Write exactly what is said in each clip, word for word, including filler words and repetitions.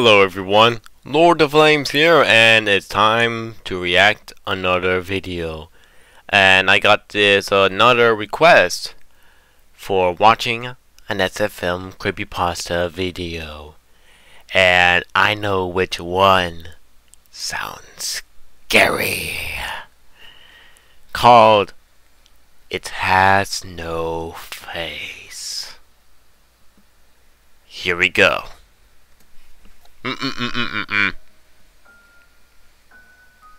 Hello everyone, Lord of Flames here, and it's time to react another video. And I got this another request for watching an S F M creepypasta video, and I know which one sounds scary. Called It Has No Face. Here we go. Mm-mm-mm-mm-mm-mm.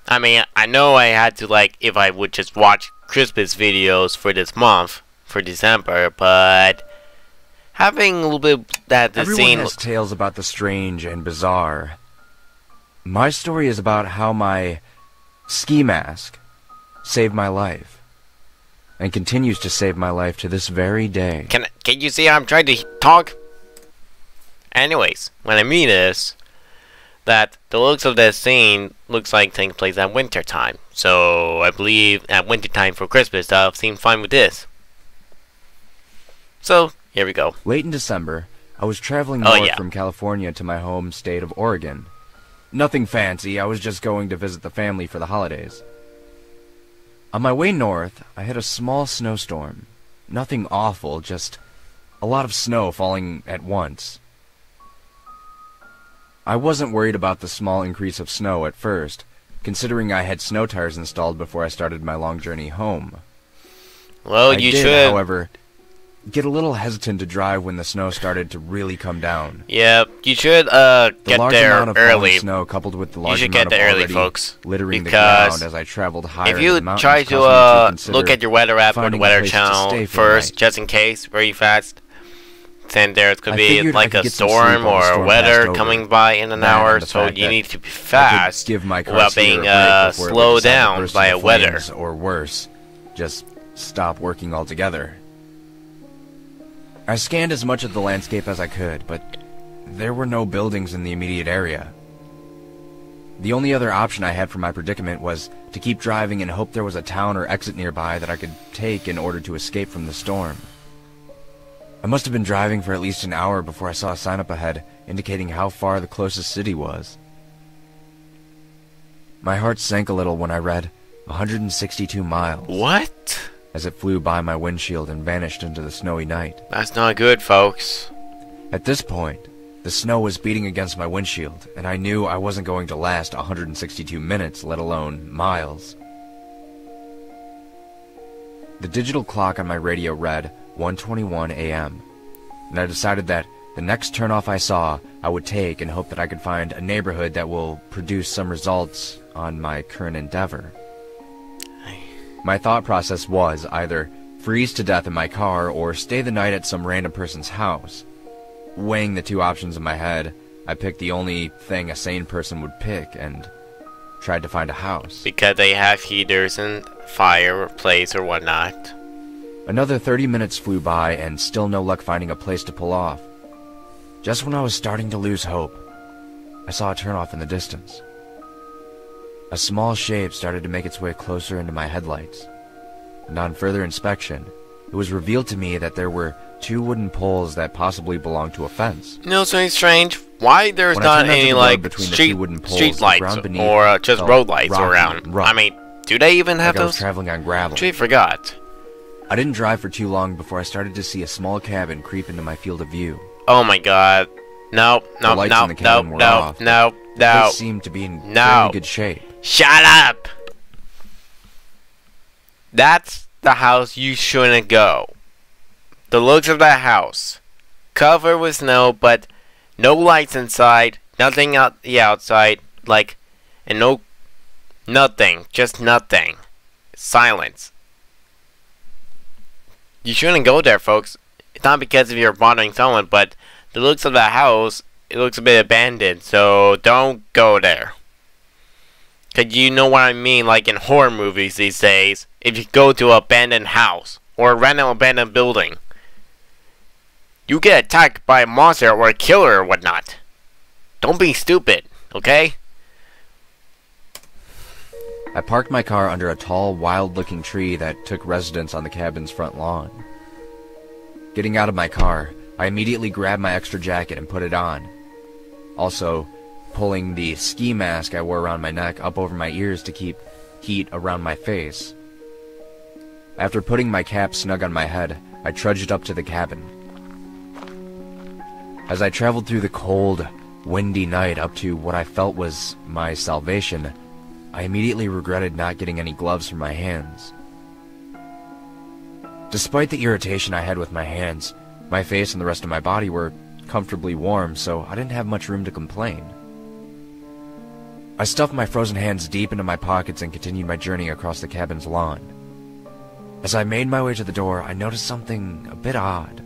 I mean, I know I had to, like, if I would just watch Christmas videos for this month, for December, but having a little bit that the Everyone scene has tales about the strange and bizarre. My story is about how my ski mask saved my life and continues to save my life to this very day. Can can you see how I'm trying to talk? Anyways, what I mean is that the looks of this scene looks like taking place at winter time. So I believe at winter time for Christmas that'll seem fine with this. So here we go. Late in December, I was traveling north oh, yeah. from California to my home state of Oregon. Nothing fancy, I was just going to visit the family for the holidays. On my way north, I had a small snowstorm. Nothing awful, just a lot of snow falling at once. I wasn't worried about the small increase of snow at first, considering I had snow tires installed before I started my long journey home. Well, I you did, should. however, get a little hesitant to drive when the snow started to really come down. Yeah, you should uh, get the large there amount of early. Snow coupled with the large you should amount get there early, folks. Littering because the ground as I traveled higher if you try to, uh, to look at your weather app or the weather channel first, just in case, very fast. And there it could I be like a storm or storm weather coming by in an hour, and so you need to be fast give my car without being uh, slowed down by a weather. Or worse, just stop working altogether. I scanned as much of the landscape as I could, but there were no buildings in the immediate area. The only other option I had for my predicament was to keep driving and hope there was a town or exit nearby that I could take in order to escape from the storm. I must have been driving for at least an hour before I saw a sign up ahead indicating how far the closest city was. My heart sank a little when I read one hundred sixty-two miles. What? As it flew by my windshield and vanished into the snowy night. That's not good, folks. At this point, the snow was beating against my windshield, and I knew I wasn't going to last one hundred sixty-two minutes, let alone miles. The digital clock on my radio read one twenty-one A M, and I decided that the next turnoff I saw I would take and hope that I could find a neighborhood that will produce some results on my current endeavor. My thought process was either freeze to death in my car or stay the night at some random person's house. Weighing the two options in my head, I picked the only thing a sane person would pick and tried to find a house. Because they have heaters and fireplace or whatnot. Another thirty minutes flew by, and still no luck finding a place to pull off. Just when I was starting to lose hope, I saw a turnoff in the distance. A small shape started to make its way closer into my headlights, and on further inspection, it was revealed to me that there were two wooden poles that possibly belonged to a fence. You know, something strange. Why there's when not any, like, between street, the two wooden poles, street lights or uh, just road lights around? I mean, do they even have like those? I was traveling on gravel. She forgot. I didn't drive for too long before I started to see a small cabin creep into my field of view. Oh my god. No, no, no, no, no, no, off, no, no. It seemed to be in no. very good shape. Shut up! That's the house you shouldn't go. The looks of that house. Covered with snow, but no lights inside, nothing out the outside, like, and no, nothing, just nothing. Silence. You shouldn't go there, folks. It's not because if you're bothering someone, but the looks of the house, it looks a bit abandoned, so don't go there. Because you know what I mean, like in horror movies these days, if you go to an abandoned house or a random abandoned building, you get attacked by a monster or a killer or whatnot. Don't be stupid, okay? I parked my car under a tall, wild-looking tree that took residence on the cabin's front lawn. Getting out of my car, I immediately grabbed my extra jacket and put it on. Also, pulling the ski mask I wore around my neck up over my ears to keep heat around my face. After putting my cap snug on my head, I trudged up to the cabin. As I traveled through the cold, windy night up to what I felt was my salvation, I immediately regretted not getting any gloves for my hands. Despite the irritation I had with my hands, my face and the rest of my body were comfortably warm, so I didn't have much room to complain. I stuffed my frozen hands deep into my pockets and continued my journey across the cabin's lawn. As I made my way to the door, I noticed something a bit odd.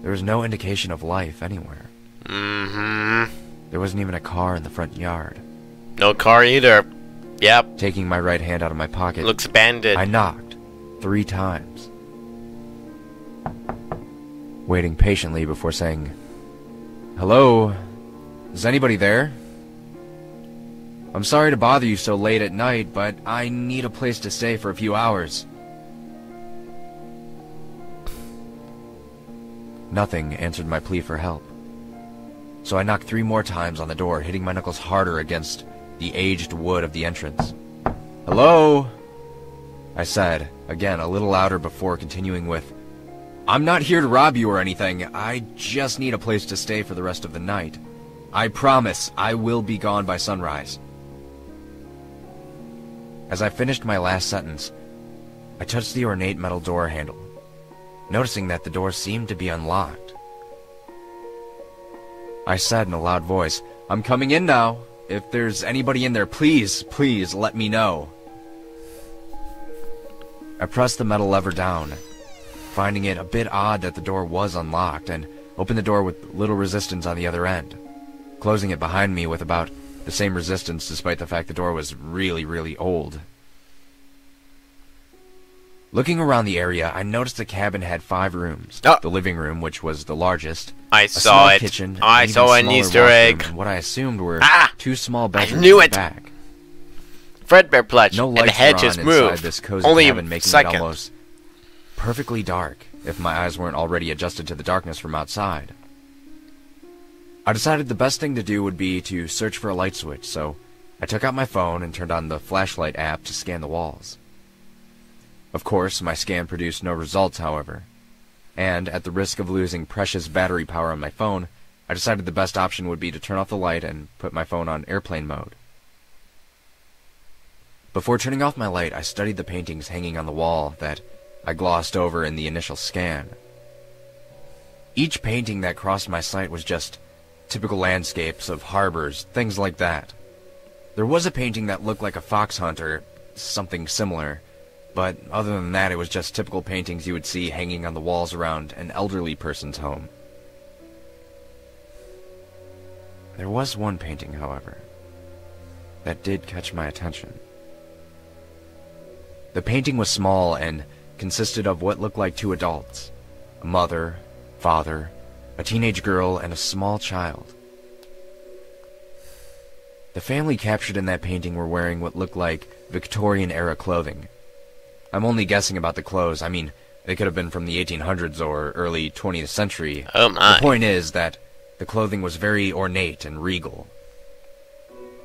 There was no indication of life anywhere. Mm-hmm. There wasn't even a car in the front yard. No car either. Yep. Taking my right hand out of my pocket. Looks abandoned. I knocked three times, waiting patiently before saying, "Hello? Is anybody there? I'm sorry to bother you so late at night, but I need a place to stay for a few hours." Nothing answered my plea for help. So I knocked three more times on the door, hitting my knuckles harder against the aged wood of the entrance. "Hello?" I said, again a little louder before continuing with, "I'm not here to rob you or anything. I just need a place to stay for the rest of the night. I promise I will be gone by sunrise." As I finished my last sentence, I touched the ornate metal door handle, noticing that the door seemed to be unlocked. I said in a loud voice, "I'm coming in now. If there's anybody in there, please, please let me know." I pressed the metal lever down, finding it a bit odd that the door was unlocked, and opened the door with little resistance on the other end, closing it behind me with about the same resistance despite the fact the door was really, really old. Looking around the area, I noticed the cabin had five rooms. Oh. The living room, which was the largest. I saw it. Kitchen, I saw an Easter egg. What I assumed were ah, two small bedrooms. I knew it. Back. Fredbear plush. No lights were on inside moved. This cozy Only cabin, making second. It almost perfectly dark, if my eyes weren't already adjusted to the darkness from outside. I decided the best thing to do would be to search for a light switch, so I took out my phone and turned on the flashlight app to scan the walls. Of course, my scan produced no results, however, and at the risk of losing precious battery power on my phone, I decided the best option would be to turn off the light and put my phone on airplane mode. Before turning off my light, I studied the paintings hanging on the wall that I glossed over in the initial scan. Each painting that crossed my sight was just typical landscapes of harbors, things like that. There was a painting that looked like a fox hunter, something similar, but other than that it was just typical paintings you would see hanging on the walls around an elderly person's home. There was one painting, however, that did catch my attention. The painting was small and consisted of what looked like two adults, a mother, father, a teenage girl, and a small child. The family captured in that painting were wearing what looked like Victorian-era clothing. I'm only guessing about the clothes. I mean, they could have been from the eighteen hundreds or early twentieth century. Oh my. The point is that the clothing was very ornate and regal.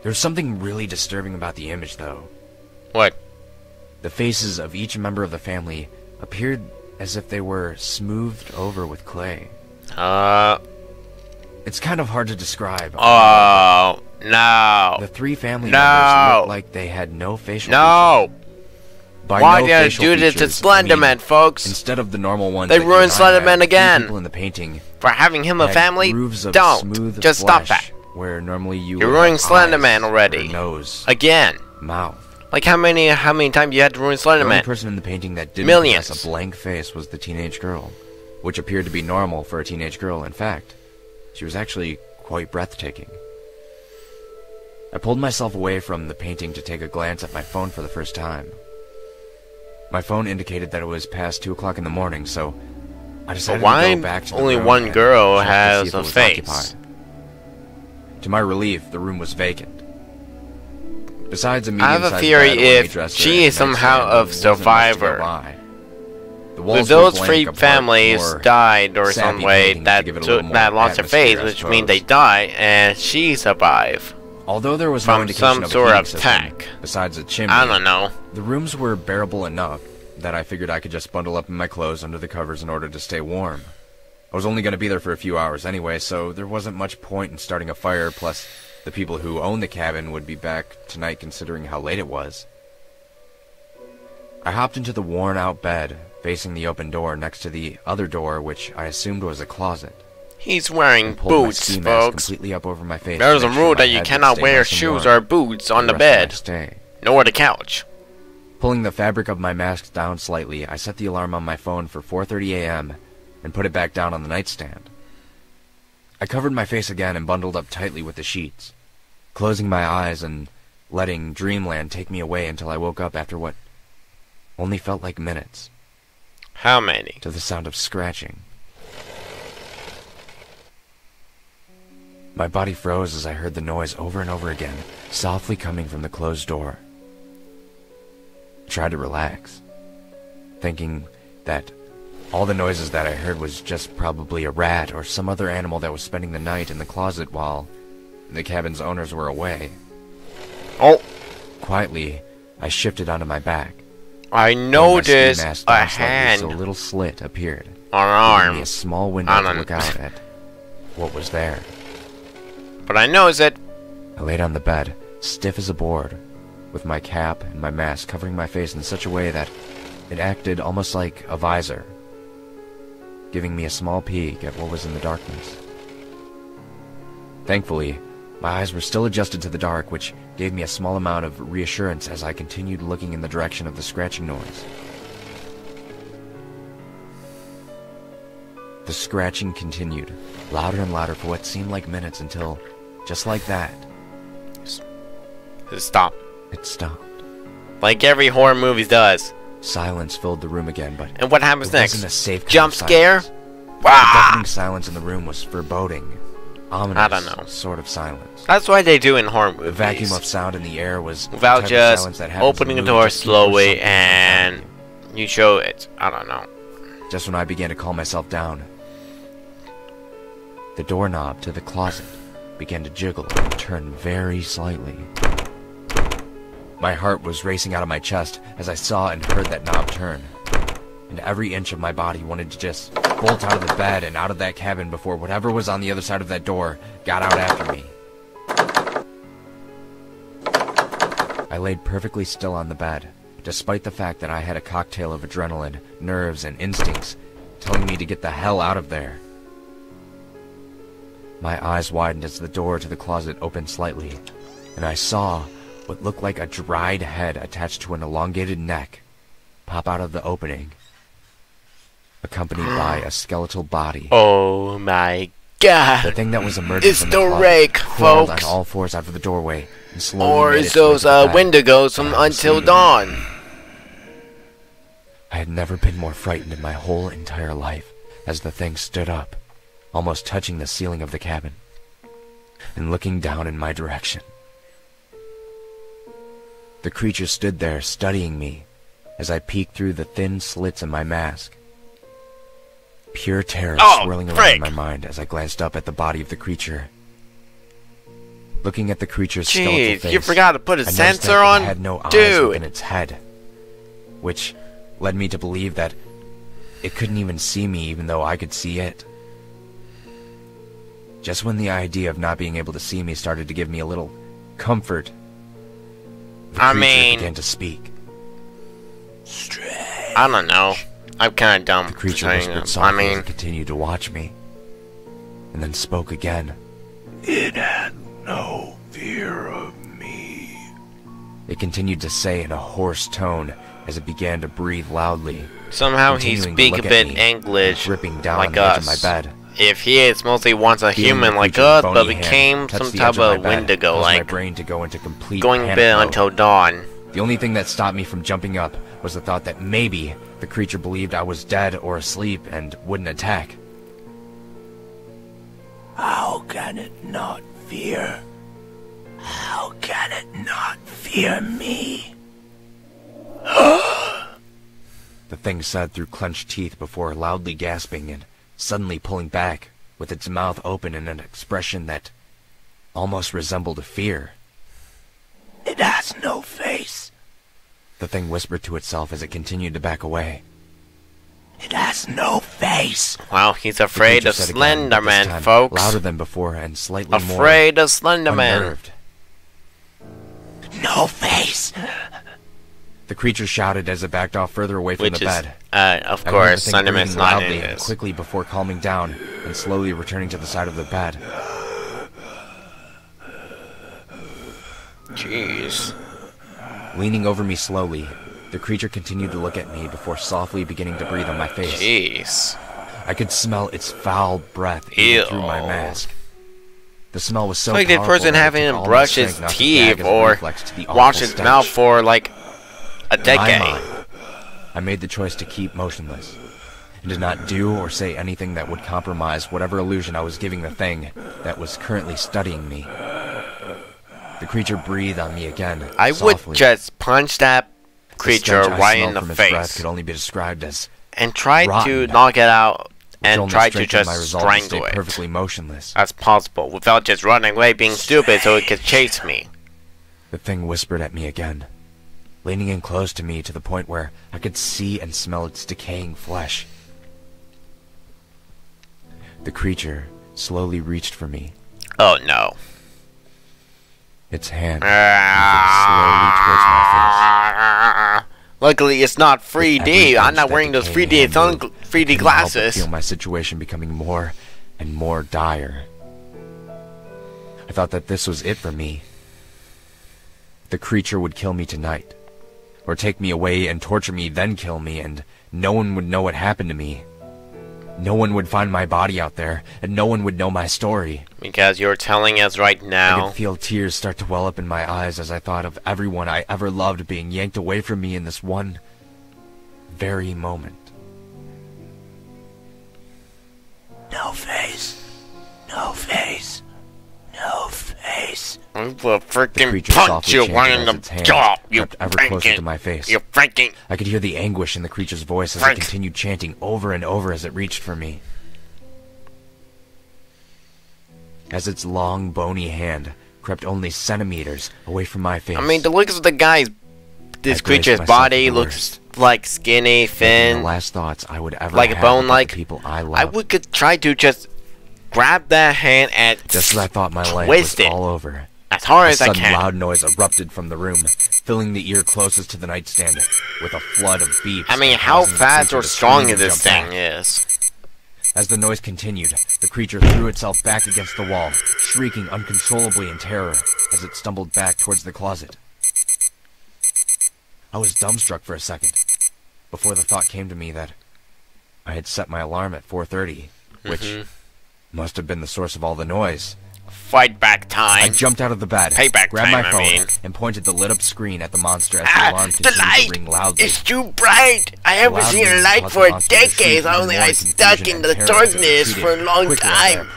There's something really disturbing about the image, though. What? The faces of each member of the family appeared as if they were smoothed over with clay. Uh... It's kind of hard to describe. Oh, no. The three family no. members looked like they had no facial No! Features. By Why no did I do this to Slenderman, I mean, folks? Instead of the normal ones, they ruined Slenderman again. People in the painting for having him a family. Don't just stop that. Where normally you You're ruining Slenderman already. Nose, again. Mouth. Like how many how many times you had to ruin Slenderman? The only person in the painting that didn't Millions. Possess a blank face was the teenage girl, which appeared to be normal for a teenage girl. In fact, she was actually quite breathtaking. I pulled myself away from the painting to take a glance at my phone for the first time. My phone indicated that it was past two o'clock in the morning, so I decided to go back to the room. Only one girl has a face. To my relief, the room was vacant. Besides a medium-sized bed, I have a theory if she is somehow a survivor. The The walls those three families died or some way that that lost her face, which means they die, and she survived. Although there was from no some of sort of attack, besides a chimney, I don't know. The rooms were bearable enough that I figured I could just bundle up in my clothes under the covers in order to stay warm. I was only going to be there for a few hours anyway, so there wasn't much point in starting a fire, plus the people who owned the cabin would be back tonight considering how late it was. I hopped into the worn-out bed, facing the open door next to the other door, which I assumed was a closet. He's wearing boots, folks. Completely up over my face. There's a rule that you cannot wear shoes or boots on the bed, nor the couch. Pulling the fabric of my mask down slightly, I set the alarm on my phone for four thirty a m and put it back down on the nightstand. I covered my face again and bundled up tightly with the sheets, closing my eyes and letting dreamland take me away until I woke up after what only felt like minutes. How many? To the sound of scratching. My body froze as I heard the noise over and over again, softly coming from the closed door. I tried to relax, thinking that all the noises that I heard was just probably a rat or some other animal that was spending the night in the closet while the cabin's owners were away. Oh! Quietly, I shifted onto my back. I noticed a hand. A little slit appeared. Our arm. A small window to look out at what was there. But I know is it. I laid on the bed, stiff as a board, with my cap and my mask covering my face in such a way that it acted almost like a visor, giving me a small peek at what was in the darkness. Thankfully, my eyes were still adjusted to the dark, which gave me a small amount of reassurance as I continued looking in the direction of the scratching noise. The scratching continued, louder and louder for what seemed like minutes until, just like that, it stopped. It stopped. Like every horror movie does. Silence filled the room again, but and what happens next? It wasn't a safe kind of silence. Jump scare? Ah! The deafening silence in the room was foreboding, ominous, I don't know, sort of silence. That's why they do in horror movies. The vacuum of sound in the air was without just opening the door slowly and you show it. I don't know. Just when I began to calm myself down, the doorknob to the closet began to jiggle and turn very slightly. My heart was racing out of my chest as I saw and heard that knob turn, and every inch of my body wanted to just bolt out of the bed and out of that cabin before whatever was on the other side of that door got out after me. I laid perfectly still on the bed, despite the fact that I had a cocktail of adrenaline, nerves, and instincts telling me to get the hell out of there. My eyes widened as the door to the closet opened slightly, and I saw what looked like a dried head attached to an elongated neck pop out of the opening, accompanied by a skeletal body. Oh my god! The thing that was emerging from the closet, the rake, crawled folks. on all fours out of the doorway and slowly or is those uh, Wendigos from Until Dawn? I had never been more frightened in my whole entire life as the thing stood up, almost touching the ceiling of the cabin, and looking down in my direction. The creature stood there, studying me, as I peeked through the thin slits in my mask. Pure terror oh, swirling around Frank. in my mind as I glanced up at the body of the creature. Looking at the creature's Jeez, skeletal face, you forgot to put a I sensor on? It had no eyes Dude. within its head, which led me to believe that it couldn't even see me even though I could see it. Just when the idea of not being able to see me started to give me a little comfort, The I mean, began to speak. Strange. I don't know. I'm kind of dumb. The creature whispered softly and continued to watch me, and then spoke again. It had no fear of me. It continued to say in a hoarse tone as it began to breathe loudly. Somehow he speaks a bit English, ripping down like us. My bed. If he is mostly wants a human like us, but became some type of Wendigo, like going bit until dawn. The only thing that stopped me from jumping up was the thought that maybe the creature believed I was dead or asleep and wouldn't attack. How can it not fear? How can it not fear me? the thing said through clenched teeth before loudly gasping and suddenly pulling back, with its mouth open in an expression that almost resembled fear. "It has no face," the thing whispered to itself as it continued to back away. "It has no face." Wow, he's afraid of Slenderman, again, folks. Louder than before and slightly afraid more afraid of Slenderman. Unnerved. "No face," the creature shouted as it backed off further away from Which the is, bed. Uh, of I course, Slenderman's not in this. Quickly before calming down and slowly returning to the side of the bed. Jeez. Leaning over me slowly, the creature continued to look at me before softly beginning to breathe on my face. Jeez. I could smell its foul breath even through my mask. The smell was so like powerful. Like the person having him brush his teeth or wash his mouth for like a decade. Mind, I made the choice to keep motionless and did not do or say anything that would compromise whatever illusion I was giving the thing that was currently studying me. The creature breathed on me again. I softly. would just punch that creature right in the face. Could only be described as and try rotten, to knock it out and try to just strangle it perfectly motionless as possible without just running away being stupid so it could chase me. The thing whispered at me again, leaning in close to me to the point where I could see and smell its decaying flesh. The creature slowly reached for me. Oh no. Its hand ah, slowly towards my face. Luckily it's not three D. I'm not wearing those three D, three D glasses. I feel my situation becoming more and more dire. I thought that this was it for me. The creature would kill me tonight, or take me away and torture me, then kill me, and no one would know what happened to me. No one would find my body out there, and no one would know my story. Because you're telling us right now. I could feel tears start to well up in my eyes as I thought of everyone I ever loved being yanked away from me in this one very moment. No face. No face. No face. I will freaking punch you right in the jaw. You freaking. I could hear the anguish in the creature's voice as it continued chanting over and over as it reached for me. As its long, bony hand crept only centimeters away from my face. I mean, the looks of the guy's, this creature's body looks like skinny, thin. The last thoughts I would ever like a bone-like people I love. I would could try to just grab that hand and just as I thought my life was all over, as hard as I can, a sudden loud noise erupted from the room, filling the ear closest to the nightstand with a flood of beeps. I mean, how fast or strong this thing is. As the noise continued, the creature threw itself back against the wall, shrieking uncontrollably in terror as it stumbled back towards the closet. I was dumbstruck for a second, before the thought came to me that I had set my alarm at four thirty, which mm-hmm. must have been the source of all the noise. Fight back time. I jumped out of the bed, Payback grabbed time, my phone, I mean. and pointed the lit up screen at the monster as ah, the alarm continued the light to ring loudly. It's too bright! I haven't seen a light for decades, only I stuck in the darkness for a long time.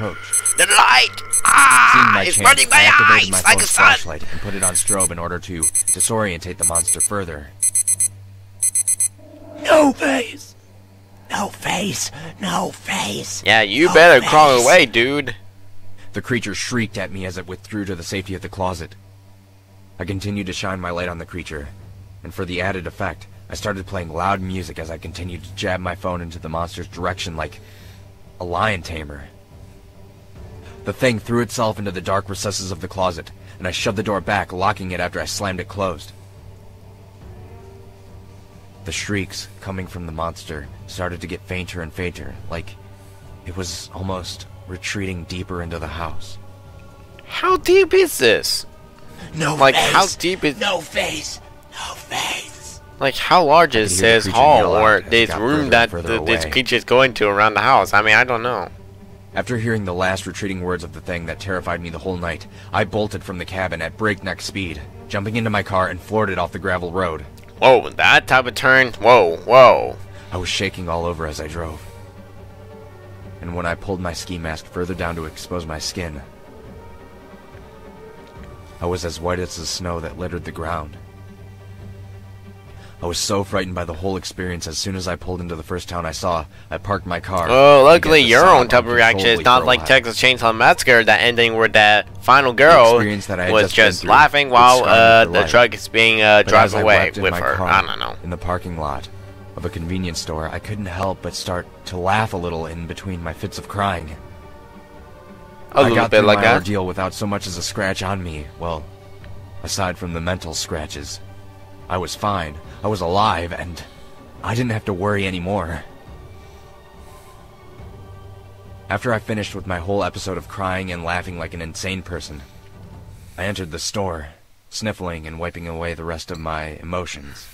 The light! Ah! It's burning my eyes my like a sun! And put it on strobe in order to disorientate the monster further. No face! No face! No face! Yeah, you no better face. crawl away, dude! The creature shrieked at me as it withdrew to the safety of the closet. I continued to shine my light on the creature, and for the added effect, I started playing loud music as I continued to jab my phone into the monster's direction like a lion tamer. The thing threw itself into the dark recesses of the closet, and I shoved the door back, locking it after I slammed it closed. The shrieks coming from the monster started to get fainter and fainter, like it was almost retreating deeper into the house. How deep is this? No like, face! Like, how deep is... No face! No face! Like, how large is this hall or this room that th this creature is going to around the house? I mean, I don't know. After hearing the last retreating words of the thing that terrified me the whole night, I bolted from the cabin at breakneck speed, jumping into my car and floored it off the gravel road. Whoa, that type of turn. Whoa, whoa. I was shaking all over as I drove. And when I pulled my ski mask further down to expose my skin, I was as white as the snow that littered the ground. I was so frightened by the whole experience. As soon as I pulled into the first town I saw, I parked my car. Oh, luckily your own type of reaction is not like Texas Chainsaw Massacre, that ending where that final girl that I was just, just through, laughing while uh, the truck is being uh, driven away with her. Car, I don't know. In the parking lot of a convenience store, I couldn't help but start to laugh a little in between my fits of crying. A little I got bit through like my that. ordeal without so much as a scratch on me. Well, aside from the mental scratches. I was fine, I was alive, and I didn't have to worry anymore. After I finished with my whole episode of crying and laughing like an insane person, I entered the store, sniffling and wiping away the rest of my emotions.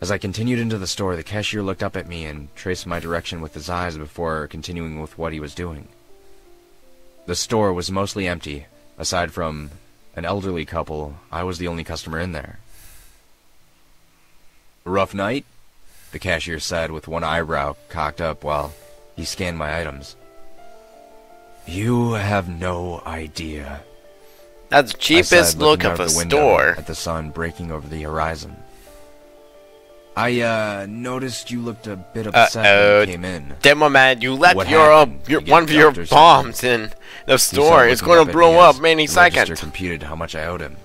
As I continued into the store, the cashier looked up at me and traced my direction with his eyes before continuing with what he was doing. The store was mostly empty, aside from an elderly couple. I was the only customer in there. "Rough night?" the cashier said, with one eyebrow cocked up while he scanned my items. "You have no idea." That's the cheapest look of a store. At the sun breaking over the horizon. "I uh, noticed you looked a bit upset uh, when you came in. Demo man, you left what your, uh, your you one of your bombs in the store. It's going to blow up any second." The computed how much I owed him.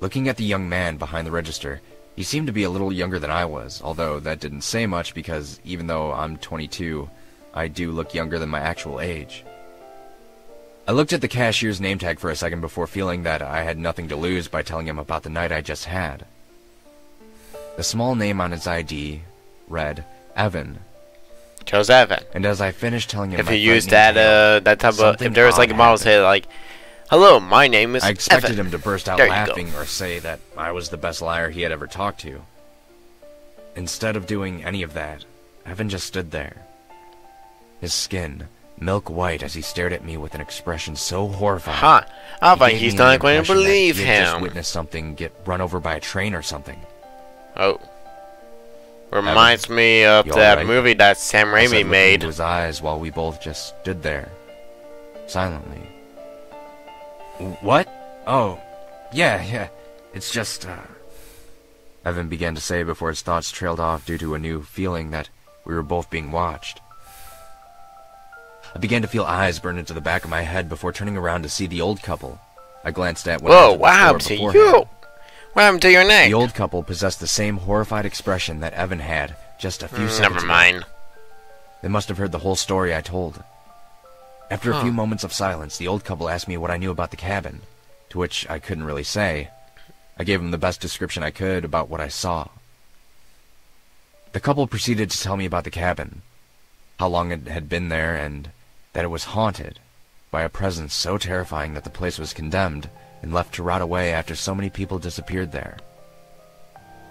Looking at the young man behind the register, he seemed to be a little younger than I was, although that didn't say much because even though I'm twenty-two, I do look younger than my actual age. I looked at the cashier's name tag for a second before feeling that I had nothing to lose by telling him about the night I just had. The small name on his I D read Evan. Chose Evan. And as I finished telling him, if you use that uh, that type of, if there was like a model say like, "Hello, my name is Evan," I expected him to burst out laughing or say that I was the best liar he had ever talked to. Instead of doing any of that, Evan just stood there. His skin milk white as he stared at me with an expression so horrified. Huh? I bet he's not going to believe him. He just witnessed something get run over by a train or something. Oh, reminds Evan, me of that right? movie that Sam Raimi made. Into his eyes while we both just stood there, silently. "What? Oh, yeah, yeah. It's just." Uh... Evan began to say before his thoughts trailed off due to a new feeling that we were both being watched. I began to feel eyes burn into the back of my head before turning around to see the old couple. I glanced at what. Whoa! What happened to you? What happened to your name? The old couple possessed the same horrified expression that Evan had just a few mm, seconds never mind. ago. They must have heard the whole story I told. After huh. a few moments of silence, the old couple asked me what I knew about the cabin, to which I couldn't really say. I gave them the best description I could about what I saw. The couple proceeded to tell me about the cabin, how long it had been there, and that it was haunted by a presence so terrifying that the place was condemned and left to rot away after so many people disappeared there.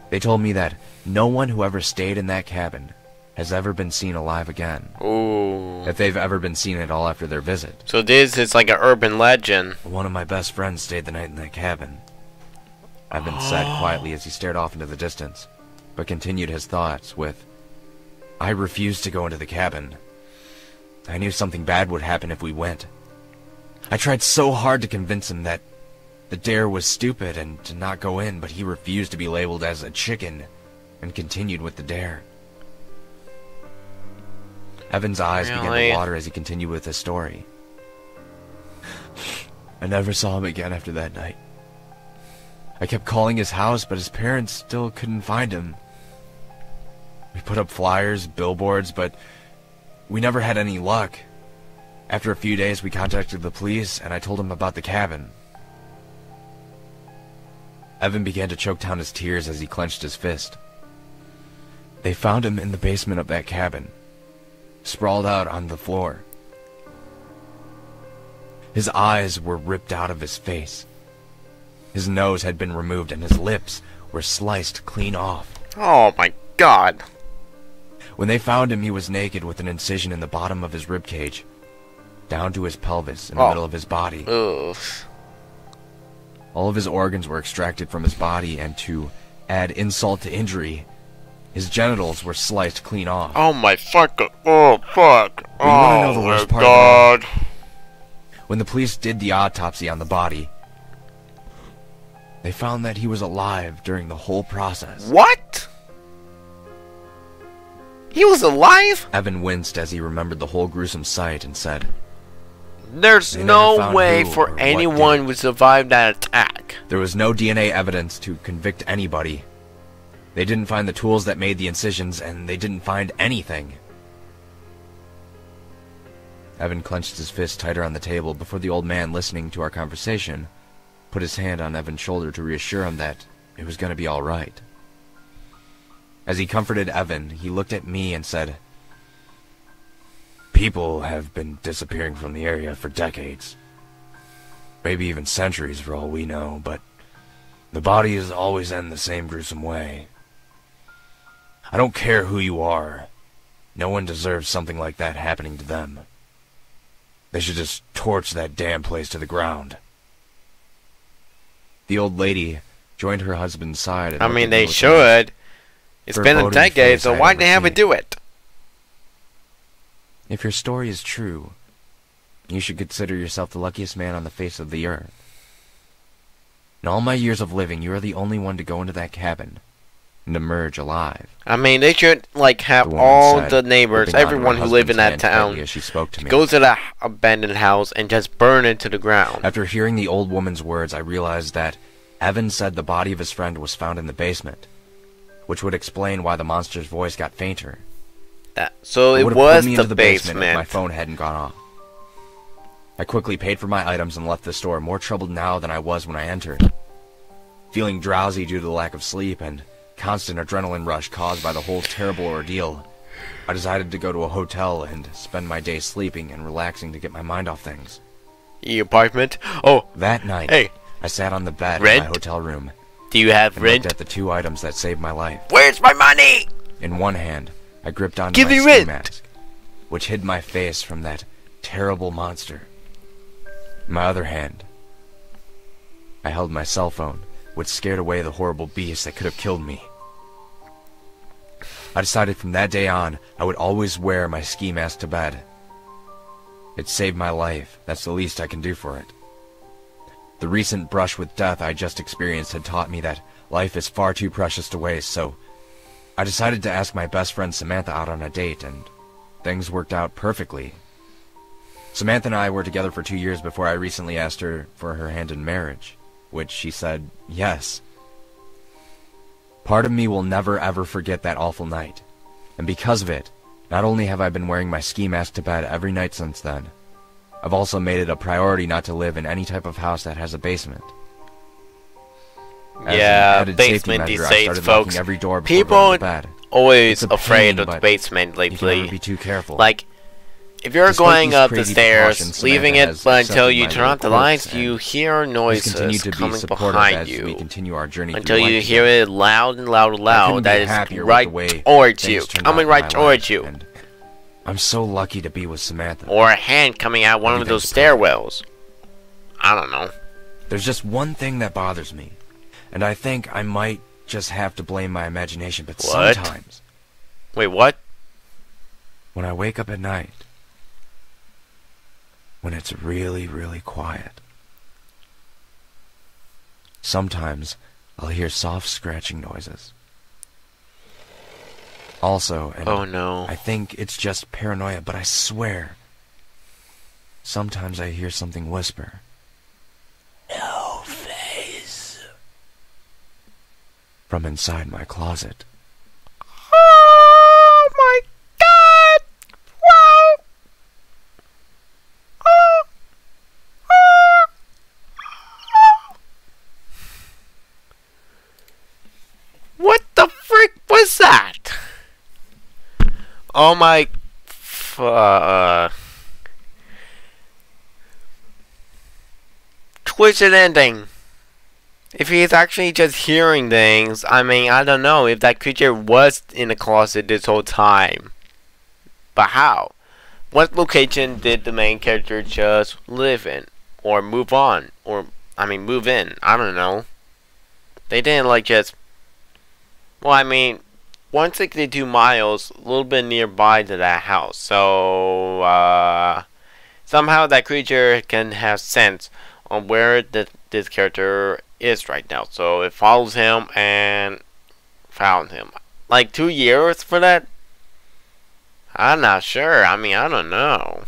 They told me that no one who ever stayed in that cabin has ever been seen alive again. Ooh. If they've ever been seen at all after their visit. So this is like an urban legend. "One of my best friends stayed the night in that cabin." Evan oh. said quietly as he stared off into the distance, but continued his thoughts with, "I refused to go into the cabin. I knew something bad would happen if we went. I tried so hard to convince him that the dare was stupid and to not go in, but he refused to be labeled as a chicken and continued with the dare." Evan's eyes really? began to water as he continued with his story. "I never saw him again after that night. I kept calling his house, but his parents still couldn't find him. We put up flyers, billboards, but we never had any luck. After a few days, we contacted the police, and I told him about the cabin." Evan began to choke down his tears as he clenched his fist. "They found him in the basement of that cabin, sprawled out on the floor. His eyes were ripped out of his face. His nose had been removed and his lips were sliced clean off." Oh my God. "When they found him, he was naked with an incision in the bottom of his ribcage, down to his pelvis in oh. the middle of his body. Ugh. All of his organs were extracted from his body, and to add insult to injury, his genitals were sliced clean off." Oh my fucking, oh fuck, oh wanna know the worst part God. When the police did the autopsy on the body, They found that he was alive during the whole process. What? He was alive? Evan winced as he remembered the whole gruesome sight and said, There's no way for anyone who survived that attack. There was no D N A evidence to convict anybody. They didn't find the tools that made the incisions, and they didn't find anything. Evan clenched his fist tighter on the table before the old man, listening to our conversation, put his hand on Evan's shoulder to reassure him that it was going to be all right. As he comforted Evan, he looked at me and said, People have been disappearing from the area for decades. Maybe even centuries for all we know, but the bodies always end the same gruesome way. I don't care who you are. No one deserves something like that happening to them. They should just torch that damn place to the ground. The old lady joined her husband's side. And I mean, they should. It's been a decade, so why'd they have it do it? If your story is true, you should consider yourself the luckiest man on the face of the earth. In all my years of living, you are the only one to go into that cabin and emerge alive. I mean, they should, like, have all the neighbors, everyone who live in that town, she spoke to me. Go to that abandoned house and just burn it to the ground. After hearing the old woman's words, I realized that Evan said the body of his friend was found in the basement, which would explain why the monster's voice got fainter. That, so it, it was the, the basement. basement. If my phone hadn't gone off. I quickly paid for my items and left the store, more troubled now than I was when I entered. Feeling drowsy due to the lack of sleep and constant adrenaline rush caused by the whole terrible ordeal, I decided to go to a hotel and spend my day sleeping and relaxing to get my mind off things. The apartment? Oh, that night, hey, I sat on the bed rent? in my hotel room. Do you have and rent? Looked at the two items that saved my life. Where's my money? In one hand, I gripped onto Give my ski rent. mask, which hid my face from that terrible monster. In my other hand, I held my cell phone, which scared away the horrible beast that could have killed me. I decided from that day on, I would always wear my ski mask to bed. It saved my life. That's the least I can do for it. The recent brush with death I just experienced had taught me that life is far too precious to waste, so I decided to ask my best friend Samantha out on a date, and things worked out perfectly. Samantha and I were together for two years before I recently asked her for her hand in marriage, which she said yes. Part of me will never ever forget that awful night, and because of it, not only have I been wearing my ski mask to bed every night since then, I've also made it a priority not to live in any type of house that has a basement. As yeah, basement these days, folks. Every door People are always afraid pain, of the basement lately. You be too careful. Like, if you're Despite going up the stairs, leaving it but until you turn off the lights, you hear noises to coming be behind you. We continue our journey until you life. hear it loud and loud and loud. That is right towards you. Coming right towards you. And I'm so lucky to be with Samantha. Or a hand coming out one of those stairwells. I don't know. There's just one thing that bothers me. And I think I might just have to blame my imagination, but what? sometimes... Wait, what? When I wake up at night, when it's really, really quiet, sometimes I'll hear soft scratching noises. Also, and oh, no. I think it's just paranoia, but I swear, sometimes I hear something whisper. No face. From inside my closet. Oh my God! Wow! Oh. Oh. Oh. What the frick was that? Oh my! F uh, twisted ending. If he's actually just hearing things, I mean, I don't know if that creature was in the closet this whole time. But how? What location did the main character just live in? Or move on? Or, I mean, move in? I don't know. They didn't, like, just... Well, I mean, one hundred sixty-two miles, a little bit nearby to that house. So, uh... somehow that creature can have sense on where the, this character is right now. So it follows him and found him. Like two years for that? I'm not sure. I mean, I don't know.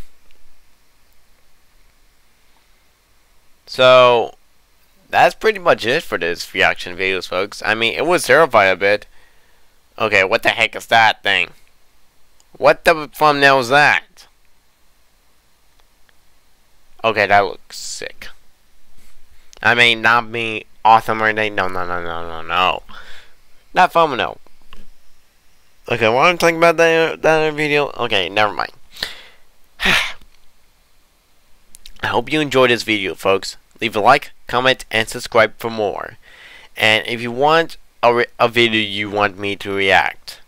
So that's pretty much it for this reaction videos, folks. I mean, it was terrifying a bit. Okay, what the heck is that thing? What the thumbnail is that? Okay, that looks sick. I mean, not me, awesome or anything. No, no, no, no, no, no. Not thumbnail. Okay, what I'm talking about that that video. Okay, never mind. I hope you enjoyed this video, folks. Leave a like, comment, and subscribe for more. And if you want a, re a video you want me to react,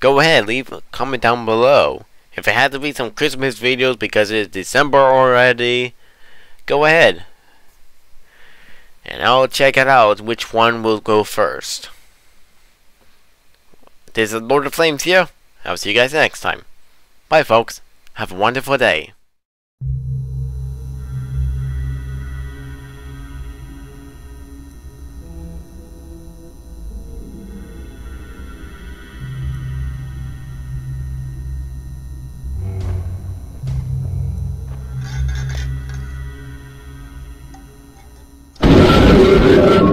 go ahead, leave a comment down below. If it had to be some Christmas videos because it is December already, go ahead. And I'll check it out which one will go first. This is Lord of Flames here. I'll see you guys next time. Bye, folks. Have a wonderful day. Thank you.